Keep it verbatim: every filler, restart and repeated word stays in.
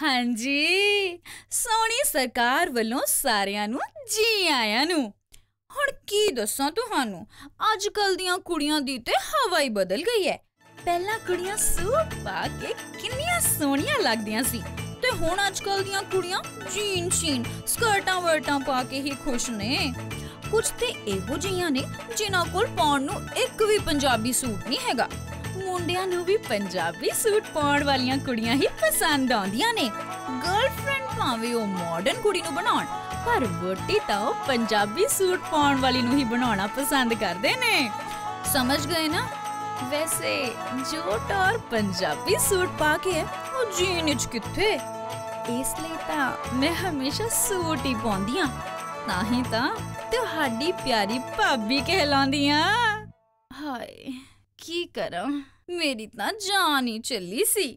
हाँ जी, सोहनी सरकार वालों सारियां नू जी आया नू। हुण की दस्सां तुहानू, अजकल दियां कुड़ियां दी ते हवा ही बदल गई है। पहला कुड़ियां सूट पा के किन्नियां सोहणियां लगदियां सी ते हुण अजकल दियां कुड़ियां जीन शीन स्कर्टां वर्टां पा के ही खुश ने। कुछ ते इहो जिहियां ने जिन्हां कोल पाउण नू इक वी पंजाबी सूट नहीं हैगा। मुंडियां नू वी पंजाबी सूट पाउण वालियां कुड़ियां ही पसंद आउंदियां ने। गर्लफ्रेंड भावें ओह मॉडर्न कुड़ी नू बनाउण पर वोटी तां पंजाबी सूट पाउण वाली नू ही बनाउणा पसंद करदे ने। समझ गए ना? वैसे जोट और पंजाबी सूट पा के ओ जीन इच किथे, इसलिए तां मैं हमेशा सूट ही पाउंदी आं, ताहीं तां तुहाडी प्यारी भाभी कहलांदी आं। हाय की करां, मेरी तां जान ही चली सी।